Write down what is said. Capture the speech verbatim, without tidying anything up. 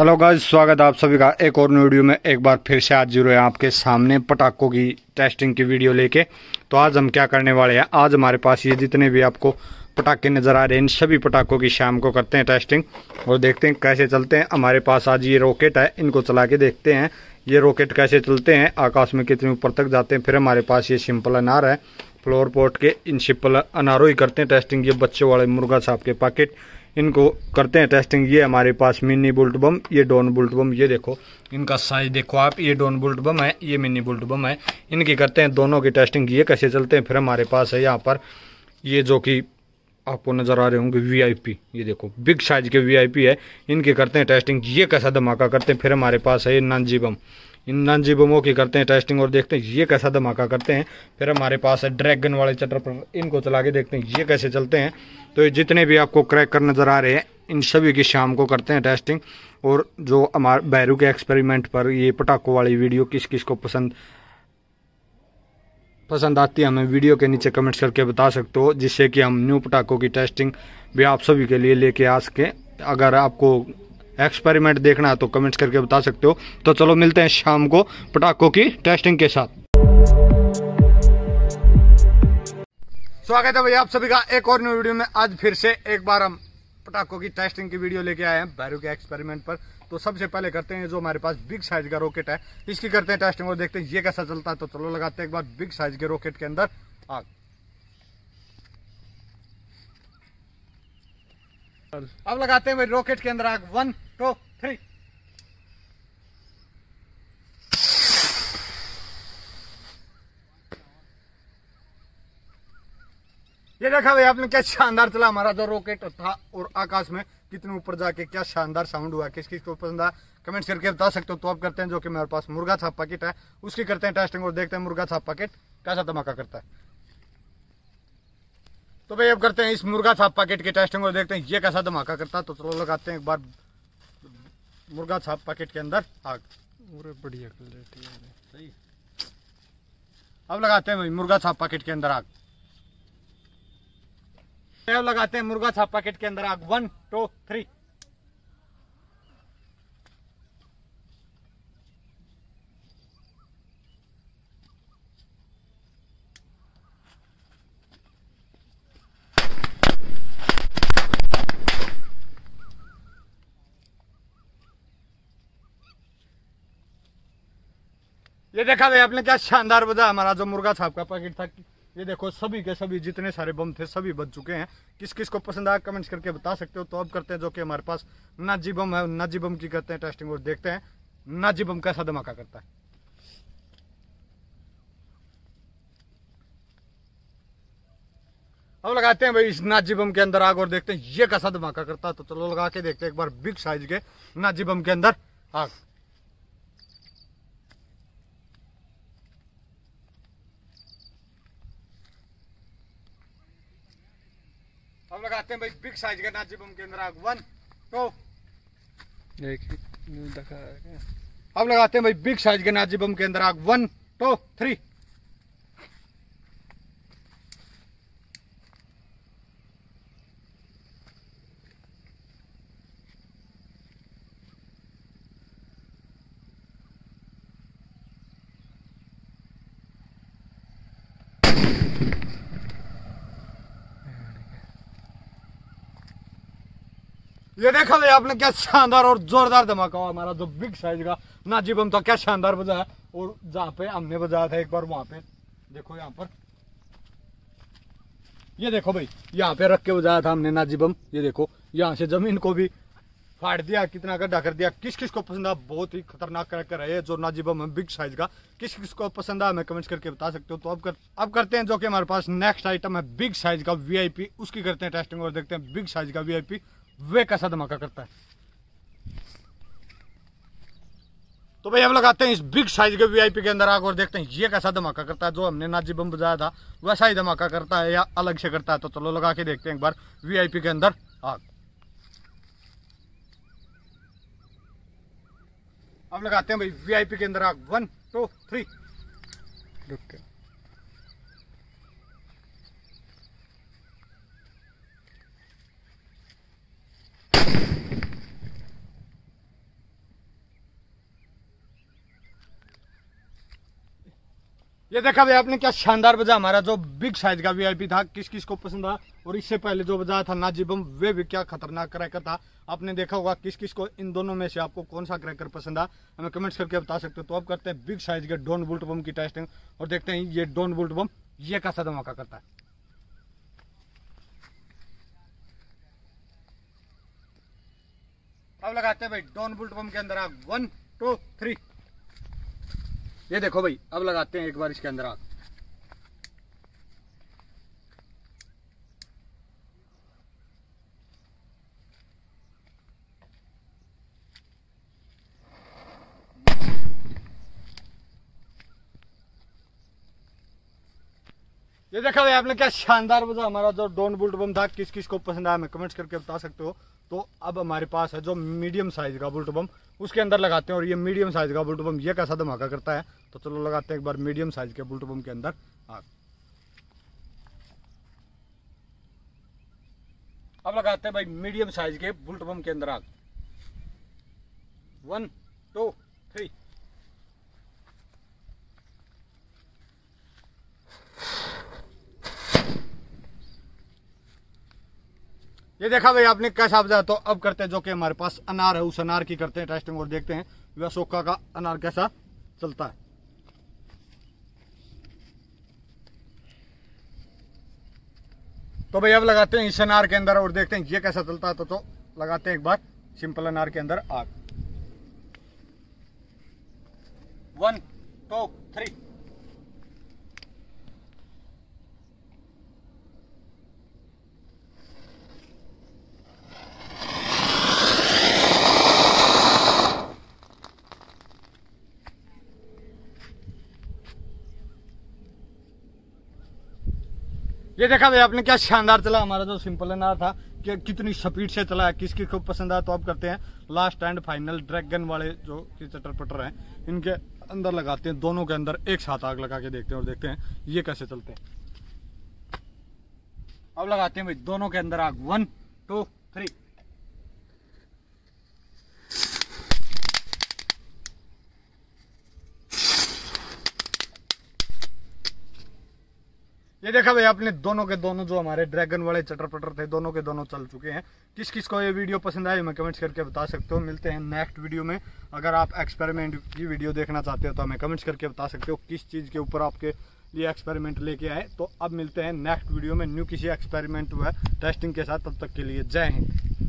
Hello guys, स्वागत है आप सभी का एक और वीडियो में। एक बार फिर से आज जुड़े हैं आपके सामने पटाखों की टेस्टिंग की वीडियो लेके। तो आज हम क्या करने वाले हैं, आज हमारे पास ये जितने भी आपको पटाखे नज़र आ रहे हैं, इन सभी पटाखों की शाम को करते हैं टेस्टिंग और देखते हैं कैसे चलते हैं। हमारे पास आज ये रॉकेट है, इनको चला के देखते हैं ये रॉकेट कैसे चलते हैं, आकाश में कितने ऊपर तक जाते हैं। फिर हमारे पास ये सिंपल अनार है, फ्लोर पॉट के इन सिंपल अनारों ही करते हैं टेस्टिंग। ये बच्चों वाले मुर्गा साहब के पैकेट, इनको करते हैं टेस्टिंग। ये हमारे पास मिनी बुल्ट बम, ये डॉन बुल्ट बम, ये देखो इनका साइज देखो आप, ये डॉन बुल्ट बम है, ये मिनी बुल्ट बम है, इनकी करते हैं दोनों की टेस्टिंग, ये कैसे चलते हैं। फिर हमारे पास है यहाँ पर ये जो कि आपको नज़र आ रहे होंगे वीआईपी, ये देखो बिग साइज के वीआईपी है, इनकी करते हैं टेस्टिंग, ये कैसा धमाका करते हैं। फिर हमारे पास है ये नानजी बम, इन नानजी बमों की करते हैं टेस्टिंग और देखते हैं ये कैसा धमाका करते हैं। फिर हमारे पास है ड्रैगन वाले चटर पर, इनको चला के देखते हैं ये कैसे चलते हैं। तो ये जितने भी आपको क्रैकर नज़र आ रहे हैं, इन सभी की शाम को करते हैं टेस्टिंग। और जो हमारे बहरू के एक्सपेरिमेंट पर ये पटाखों वाली वीडियो किस किस को पसंद पसंद आती है, हमें वीडियो के नीचे कमेंट्स करके बता सकते हो, जिससे कि हम न्यू पटाखों की टेस्टिंग भी आप सभी के लिए लेके आ सकें। अगर आपको एक्सपेरिमेंट देखना है तो कमेंट्स करके बता सकते हो। तो चलो मिलते हैं शाम को पटाखों की टेस्टिंग के साथ। स्वागत है भैया आप सभी का एक और न्यू वीडियो में। आज फिर से एक बार हम पटाखों की टेस्टिंग की वीडियो लेके आए हैं बहरू के एक्सपेरिमेंट पर। तो सबसे पहले करते हैं जो हमारे पास बिग साइज का रॉकेट है, इसकी करते हैं टेस्टिंग और देखते हैं ये कैसा चलता है। तो चलो लगाते हैं एक बार बिग साइज के रॉकेट के अंदर आग। अब लगाते हैं भाई रॉकेट के अंदर आग। One two three. ये देखा भाई आपने क्या शानदार चला हमारा जो रॉकेट था और आकाश में कितने ऊपर जाके क्या शानदार साउंड हुआ। किस किस को पसंद आया कमेंट्स करके बता सकते हो। तो आप करते हैं जो कि मेरे पास मुर्गा साहब पैकेट है, उसकी करते हैं टेस्टिंग और देखते हैं मुर्गा साहब पैकेट कैसा धमाका करता है। तो भाई अब करते हैं इस मुर्गा साहब पैकेट की टेस्टिंग और देखते हैं ये कैसा धमाका करता है। तो चलो लगाते हैं एक बार मुर्गा साहब पैकेट के अंदर आग। बढ़िया क्वालिटी सही। अब लगाते हैं भाई मुर्गा साहब पैकेट के अंदर आग। लगाते हैं मुर्गा साहब पैकेट के अंदर आग। One two three. ये देखा भाई आपने क्या शानदार बजा हमारा जो मुर्गा साहब का पैकेट था। ये देखो सभी के सभी जितने सारे बम थे सभी बच चुके हैं। किस किस को पसंद आया कमेंट्स करके बता सकते हो। तो अब करते हैं जो कि हमारे पास नाजी बम है, नाजी बम की करते हैं टेस्टिंग और देखते हैं नाजी बम कैसा धमाका करता है। अब लगाते हैं भाई इस नाजी बम के अंदर आग और देखते हैं ये कैसा धमाका करता है। तो चलो लगा के देखते हैं एक बार बिग साइज के नाजी बम के अंदर आग। अब लगाते हैं भाई बिग साइज का नाजी बम के अंदर आग। One two. अब लगाते हैं भाई बिग साइज के नाजी बम के अंदर आग। One two three. ये देखा भाई आपने क्या शानदार और जोरदार धमाका हुआ हमारा जो बिग साइज का नाजी बम था। क्या शानदार बजाया और जहाँ पे हमने बजाया था एक बार वहां पे देखो, यहाँ पर ये देखो भाई यहाँ पे रख के बजाया था हमने नाजी बम। ये देखो यहाँ से जमीन को भी फाड़ दिया, कितना गड्ढा कर दिया। किस किस को पसंद आया बहुत ही खतरनाक क्रैकर है जो नाजी बम है बिग साइज का। किस किस को पसंद आया हमें कमेंट्स करके बता सकते हो। तो अब कर अब करते हैं जो कि हमारे पास नेक्स्ट आइटम है बिग साइज का वीआईपी, उसकी करते हैं टेस्टिंग और देखते हैं बिग साइज का वीआईपी वे कैसा धमाका करता है। तो भाई अब लगाते हैं इस बिग साइज के वीआईपी के अंदर आग और देखते हैं ये कैसा धमाका करता है। जो हमने नाजी बम बजाया था वैसा ही धमाका करता है या अलग से करता है। तो चलो लगा के देखते हैं एक बार वीआईपी के अंदर आग। अब लगाते हैं भाई वीआईपी के अंदर आग। One two three. ये देखा भाई आपने क्या शानदार बजा हमारा जो बिग साइज का वीआईपी था, किस किस को पसंद आया। और इससे पहले जो बजाया था नाजीबम वे भी क्या खतरनाक क्रैकर था। आपने देखा होगा किस किस को इन दोनों में से आपको कौन सा क्रैकर पसंद आया हमें कमेंट्स करके बता सकते हो। तो अब करते हैं बिग साइज के डॉन बोल्ट बम की टेस्टिंग और देखते हैं ये डॉन बोल्ट बम ये कैसा धमाका करता है। अब लगाते हैं भाई डॉन बोल्ट बम के अंदर आग, वन टू थ्री। ये देखो भाई अब लगाते हैं एक बार इसके अंदर आग। ये देखा भाई आपने क्या शानदार बजा हमारा जो डॉन बोल्ट बम था, किस किस को पसंद आया हमें कमेंट्स करके बता सकते हो। तो अब हमारे पास है जो मीडियम साइज का बुल्ट बम, उसके अंदर लगाते हैं और ये मीडियम साइज का बुल्ट बम ये कैसा धमाका करता है। तो चलो लगाते हैं एक बार मीडियम साइज के बुल्ट बम के अंदर आग। अब लगाते हैं भाई मीडियम साइज के बुल्ट बम के अंदर आग, वन टू थ्री। ये देखा भाई आपने कैसा बजाया। तो अब करते हैं जो कि हमारे पास अनार है उस अनार की करते हैं टेस्टिंग और देखते हैं व्यासोका का अनार कैसा चलता है। तो भाई अब लगाते हैं इस अनार के अंदर और देखते हैं ये कैसा चलता है। तो, तो लगाते हैं एक बार सिंपल अनार के अंदर आग, वन टू थ्री। ये देखा भाई आपने क्या शानदार चला हमारा जो सिंपल अनार था कि कितनी स्पीड से चला है, किस किस को पसंद आया। तो आप करते हैं लास्ट एंड फाइनल ड्रैगन वाले जो कि चटरपटर हैं इनके अंदर लगाते हैं, दोनों के अंदर एक साथ आग लगा के देखते हैं और देखते हैं ये कैसे चलते हैं। अब लगाते हैं भाई दोनों के अंदर आग, वन टू थ्री। ये देखा भाई आपने दोनों के दोनों जो हमारे ड्रैगन वाले चटरपटर थे दोनों के दोनों चल चुके हैं। किस किस को ये वीडियो पसंद आई हमें कमेंट्स करके बता सकते हो। मिलते हैं नेक्स्ट वीडियो में। अगर आप एक्सपेरिमेंट की वीडियो देखना चाहते हो तो हमें कमेंट्स करके बता सकते हो किस चीज़ के ऊपर आपके लिए एक्सपेरिमेंट लेके आए। तो अब मिलते हैं नेक्स्ट वीडियो में न्यू किसी एक्सपेरिमेंट हुआ टेस्टिंग के साथ। तब तक के लिए जय हिंद।